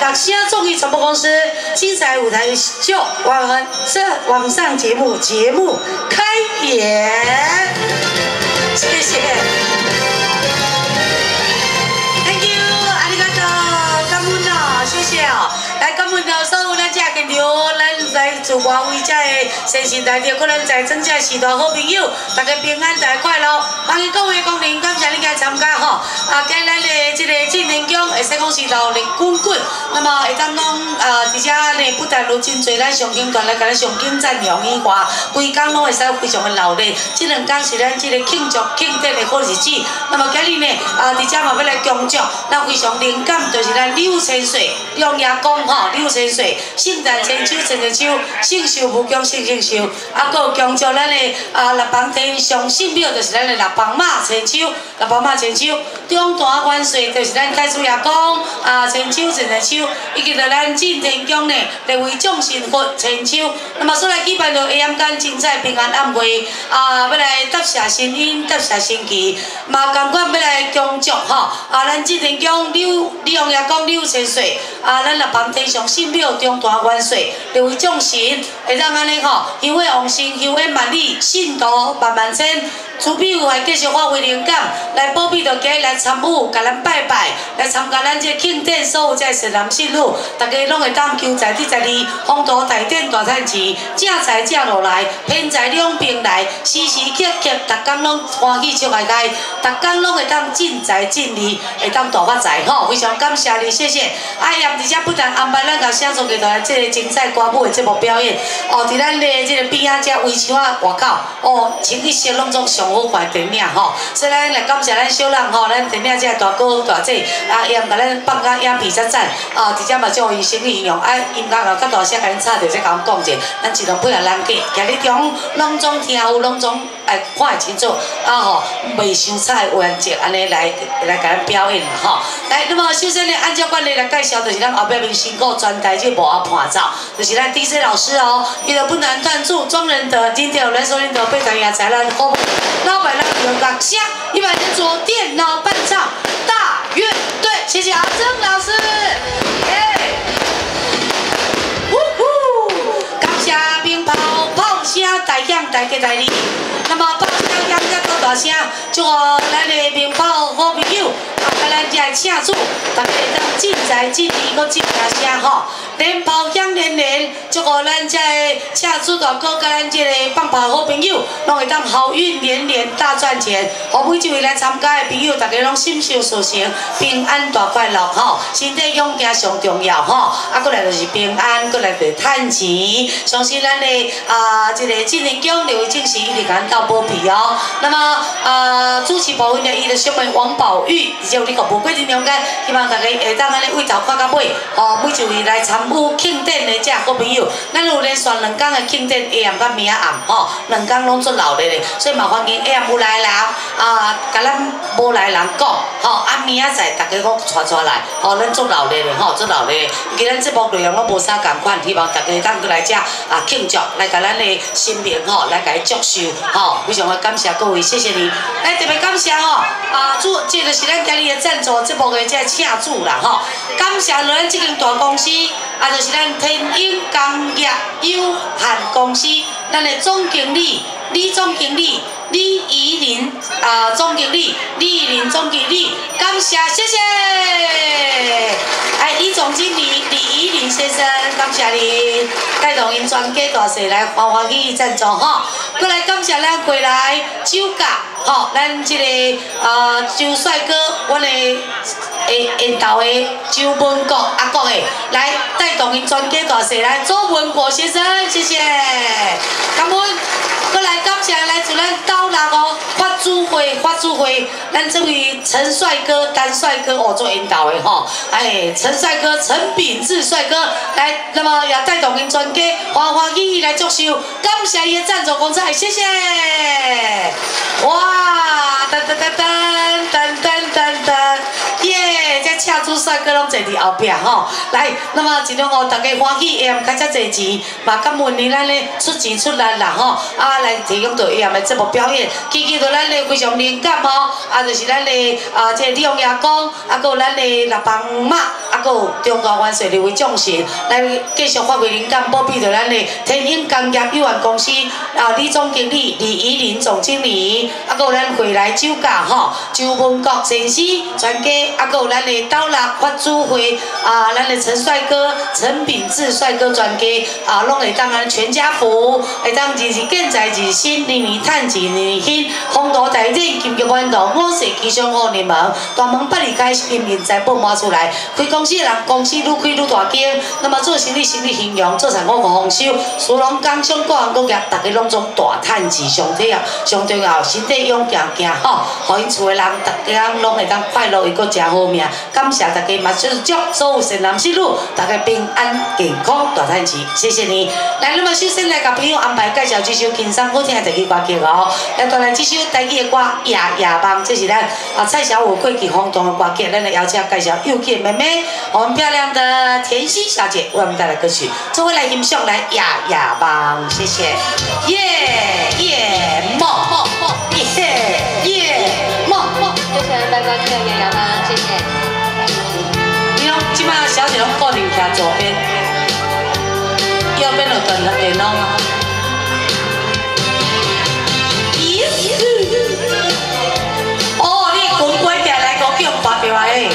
港西安众艺传播公司精彩舞台秀，我们网上节目开演，谢谢。 祝华为遮的新时代，着可能在增加许多好朋友，大家平安大快乐。欢迎各位光临，感谢你来参加吼。啊，今咱的这个进行中，会使讲是热烈滚滚。那么会当讲伫遮呢，不但有真侪咱上京团来甲咱上京赞扬以外，规工拢会使非常的热烈。这两天是咱这个庆祝庆典的好日子。那么今日呢，伫遮嘛要来恭祝，咱非常灵感就是咱柳千岁、龙爷公吼，柳千岁，圣诞千秋，圣寿无疆，圣寿，啊，搁有强调咱的六邦天上圣庙，就是咱的六邦妈千手，中坛元帅就是咱太子爷公千手，以及着咱进天宫呢，列为众神佛千手。那么，所来举办着下暗间精彩平安晚会，要来答谢神恩，答谢神奇，嘛同款要来恭祝吼，咱进天宫柳千岁，咱六邦天上圣庙中坛元帅，列为众 神会当安尼吼，香火旺盛，香火万里，信徒万万千。慈悲有爱，继续发挥灵感，来保庇着家来参与，甲咱拜拜，来参加咱这庆典，所有这善男信女，大家拢会当求财得财利，宏图大展大赚钱，正财正路来，偏财两边来，时时刻刻，逐天拢欢喜笑开开，逐天拢会当进财进利，会当大发财吼！非常感谢你，谢谢。啊，也而且不但安排咱甲乡村剧团这个精彩歌舞的节目表演，伫咱的这个边仔遮围墙啊外口，清一色拢总上。 好看电影吼，所以咱来感谢咱小人吼，咱电影这大哥大姐也毋甲咱放假影片才赞，直接嘛将伊生意应用，音乐也较大声，甲恁吵着再甲阮讲者，咱尽量配合人家，今日中拢总听有，拢总哎看会清楚，袂伤吵的原则，安尼来甲咱表演啦吼。来，那么首先呢，按照惯例来介绍，就是咱后壁明星歌全台这无阿伴奏，就是咱 DJ 老师哦，伊就不难断住庄仁德，今天有来收听到非常精彩咱歌。 老板让你们感谢，一百人左电脑伴唱大乐队，谢谢阿珍老师，呜呼，感谢鞭炮炮声大响大吉大利，那么炮声响得多大声，祝咱的鞭炮好朋友，甲咱遮请主，大家会当进财进利，搁进大声吼。 连炮响连连，祝福咱这个车主大哥甲咱这个放炮好朋友，拢会当好运连连，大赚钱。后每一位来参加的朋友，大家拢心想事成，平安大快乐吼，身体养健上重要吼。啊，过来就是平安，过来就是趁钱。相信咱的这个进行奖刘正时一直甲咱斗保庇哦。那么主持部分呢，伊就小妹王宝玉，而且有哩个无过真了解，希望大家会当安尼位头看到尾，每一位来参。 有庆典的遮好朋友，咱有连续两天的庆典，下暗到明暗吼，两天拢做闹热的，所以嘛欢迎下暗有来人，甲咱无来人讲吼，明仔载大家讲带来，咱做闹热的吼，做闹热的，今咱节目内容我无啥共款，希望大家咱过来遮庆祝，来甲咱的新朋友来甲伊祝寿吼，非常的感谢各位，谢谢你，来特别感谢吼，这就是咱今日的赞助节目的遮请主啦吼，感谢咱即间大公司。 就是咱天影工业有限公司，咱的李总经理李怡林总经理李怡林总经理，感谢谢谢。哎，李总经理李怡林先生，感谢你带动因全家大小来欢欢喜喜赞助吼。过来感谢咱过来酒家吼，咱这个周帅哥，阮的。 因头的周文国阿公的来带动因全家大细来，周文国先生，谢谢。感恩，过来感谢来自咱斗六哦法主会，咱这位陈帅哥、单帅哥哦做因头的吼，哎，陈帅哥、陈秉志帅哥来，那么也带动因全家欢欢喜喜来祝寿，感谢伊的赞助公司，谢谢。哇，噔噔噔噔噔噔噔噔，耶！车主帅哥拢坐伫后壁吼。来，那么尽量哦，大家欢喜，也唔开遮侪钱，嘛感恩你咱咧出钱出力啦吼。啊，来提供到伊个节目表演，期间到咱咧非常灵感吼。啊，就是咱咧啊，即李洪爷公，啊，佮咱咧六帮妈，啊，佮中华元帅列为将士，来继续发挥灵感，保庇到咱咧天兴工业有限公司啊，李总经理李怡林总经理，啊，佮咱回来酒驾吼，周文国先生全家，啊，佮咱咧。 到啦，发主会啊，咱的陈帅哥、陈秉志帅哥全家啊，拢会当咱全家福，会当日日建财，日新，年年赚钱，年年兴，风土台顶金玉满堂，五色吉祥五联盟，大门八里街金银财宝满出来，开公司人公司愈开愈大间，那么做生意生意兴隆，做财务无丰收，属龙工商各行各业，大家拢总大赚钱，上体啊，上重要，身体勇健健吼，互因厝的人，逐家拢会当快乐，又搁真好命。 感谢大家，嘛就是祝所有善男信女，大家平安健康大赚钱，谢谢你。来，那么首先来甲朋友安排介绍这首轻松好听的台语歌曲哦。来，带来这首台语的歌《夜夜梦》，这是咱啊蔡小虎过去轰动的歌曲，咱来邀请介绍幼气妹妹，我们漂亮的甜心小姐为我们带来歌曲，各位来欣赏来《夜夜梦》，谢谢。夜夜梦，夜夜梦，谢谢大家听《夜夜梦》，谢谢。 即摆小姐拢固定徛左边，右边就转了电脑啊。咦？哦，你滚过定来讲叫挂掉来诶，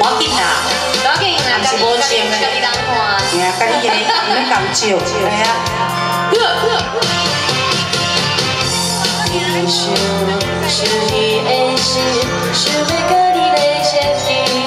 我紧啦，我紧啦，是无穿诶，家己人看，吓，家己人唔免讲笑，系啊。你说是你的事，是每个你的决定。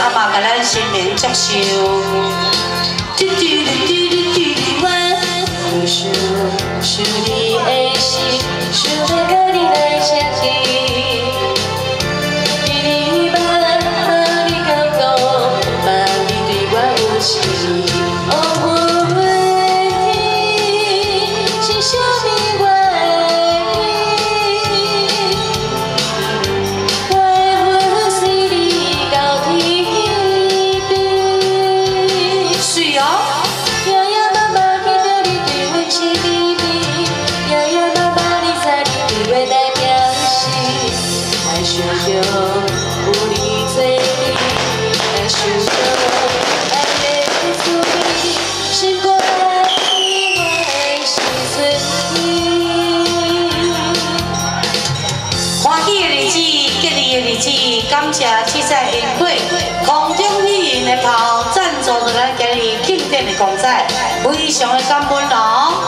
阿妈甲咱心灵接受。嘟嘟嘟嘟嘟嘟，我是你的心，是每个你的决定。你把你感动，把你对我有情。 公仔，非常的感恩哦。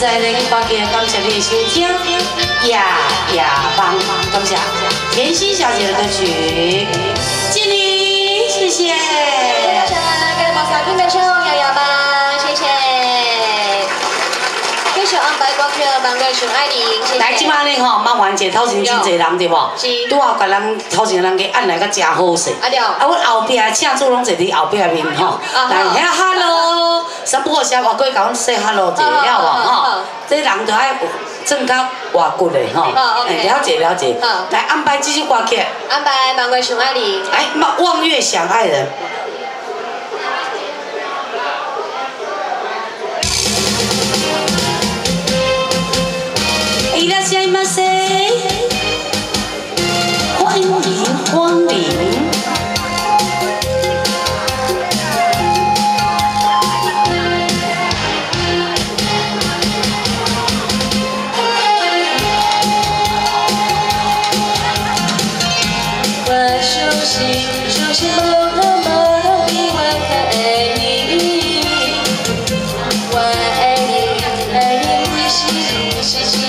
在那个房间，感谢你收听《夜夜梦》，感谢甜心小姐的歌曲，敬礼，谢谢。大家马上听歌唱《夜夜梦》，谢谢。歌手安排歌曲，忙歌手爱玲，谢谢。来即摆呢吼，麻烦者头前真侪人对无？是。拄好甲人头前人家按来个真好势。啊对。啊，阮后壁请主拢坐伫后壁面吼，来遐 hello， 啥不好些外国甲阮说 hello 者了无吼？这人着爱正较活骨嘞吼，了解了解。来安排这首歌曲。安排《望月想爱人》。哎，望月想爱人。 伊拉西马西，欢迎光临。我手心，手心摸着摸着你，我爱你，我爱你，爱你不是不是。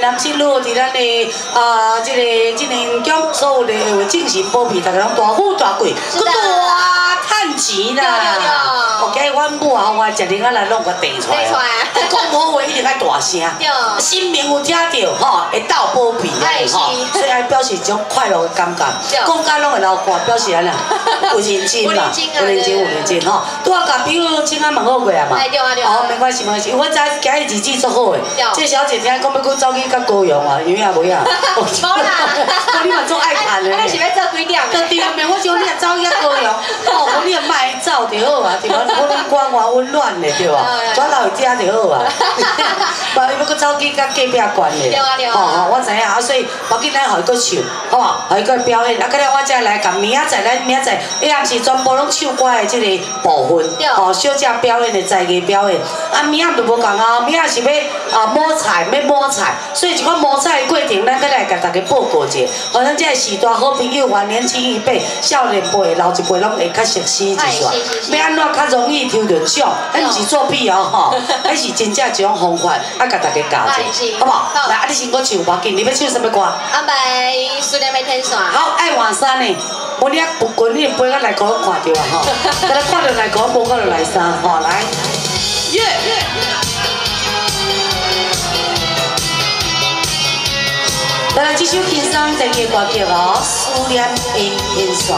男性路伫咱的即个叫所有的有精神保庇，大家拢大富大贵，佫大趁钱啦。我今日阮母啊，我一日啊来弄个地出来，讲好话一定爱大声，新民有听到吼，会斗保庇的吼，所以爱表示一种快乐的感觉。讲甲拢会流汗，表示安啦，有认真嘛，有认真吼。拄啊，甲朋友请安问好过啊嘛，哦，没关系没关系，我知今日日子足好诶。这小姐听讲要佫走去。 较高阳啊，有影无影？无啦，我你嘛总爱谈嘞。哎，是要做几点？做对面，我想你若走去较高阳，哦，我你莫走就好啊，对无？我拢管我，我温暖的对吧？我老食就好啊，万一要搁走去甲隔壁关的，对啊对啊，哦我知影啊，所以我今咱互伊搁唱，好无？互伊搁表演，啊，今日我再来甲明仔载咱明仔载，伊也毋是全部拢唱歌的即个部分，哦小姐表演的才艺表演，啊明仔就无共啊，明仔是要摸菜，要摸菜，所以一款摸菜的过程，咱搁来甲大家报告者，反正即个时代好朋友，还年轻一辈、少年辈、老一辈拢会较熟悉一撮，要安怎较容易抽着奖？迄毋是作弊哦吼，迄是真正一种方法，啊，甲大家教者，好不好？来，啊，你先我唱无要紧，你要唱什么歌？安排思念的天线。好，爱换衫呢，无你啊不滚，你飞到内裤看到啊吼，甲咱看到内裤，无看到内衫吼，来，来来，这首轻松在嘅歌曲哦，思念的天线。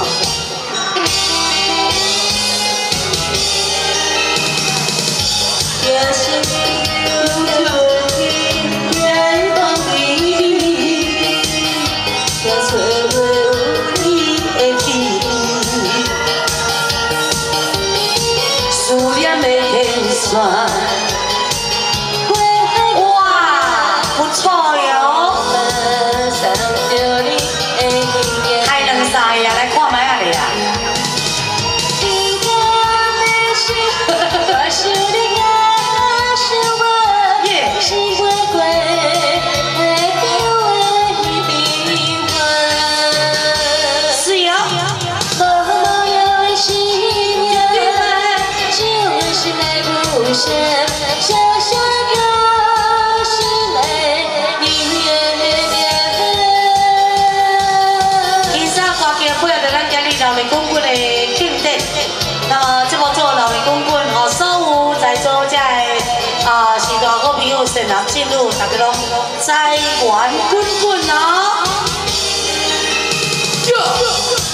财源滚滚哦！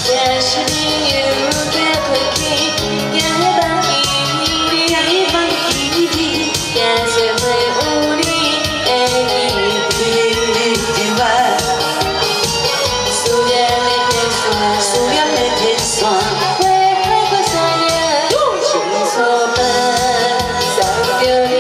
也是你又别回去，也放弃，也放弃，也只会有你的温暖。思念的天线，思念的天线，花开过三年，情所伴，想着你。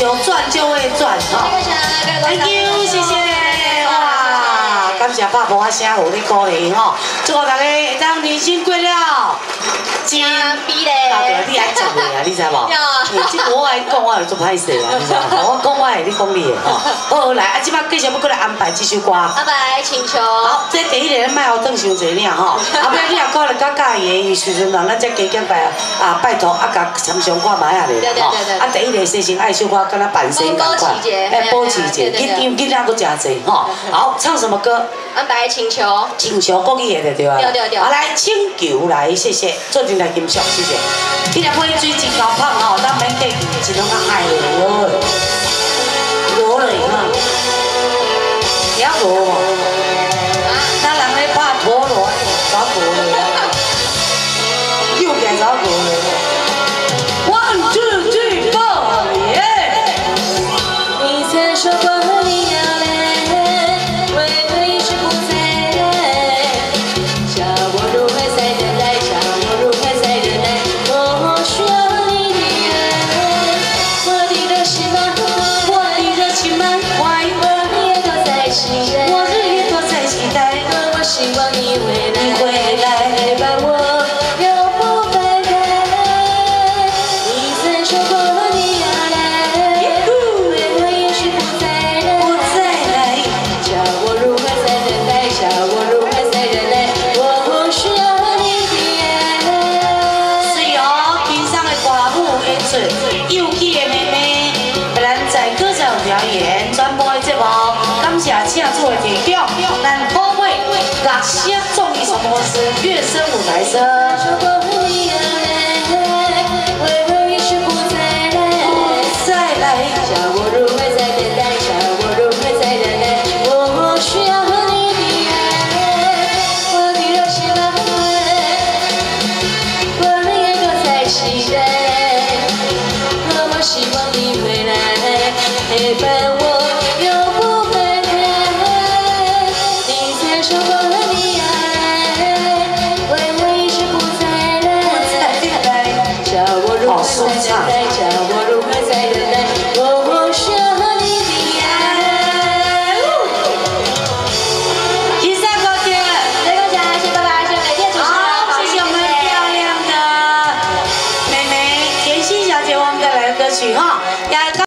有赚就会赚哈 ，Thank you， 谢谢哇，感谢爸母啊，声有你鼓励吼，祝大家当年轻过了，真美嘞，大家你爱做个啊，你知无？即个我爱讲，我就做歹势啊，你知无？我讲我的，你讲你的吼。好来，啊，即摆继续要过来安排这首歌。安排请求。好，这第一个咱卖后转伤侪领吼，后摆你若讲了较介意的时阵，咱再加减拜啊拜托啊，甲参详看卖啊咧吼。啊，第一个先生爱小可敢若扮生咁款，哎，保持者，囡仔佫真侪吼。好，唱什么歌？安排请求。请求国语的对啊。对对对。啊，来请求来，谢谢，做阵来欣赏，谢谢。你若买水真够芳吼，咱免客气，一拢较爱的，无嘞哈，也无。 我的热情满怀，我也都在期待。感谢正主的提点，咱好话六声终于什么声，乐声舞台声。 希望你回来陪伴我。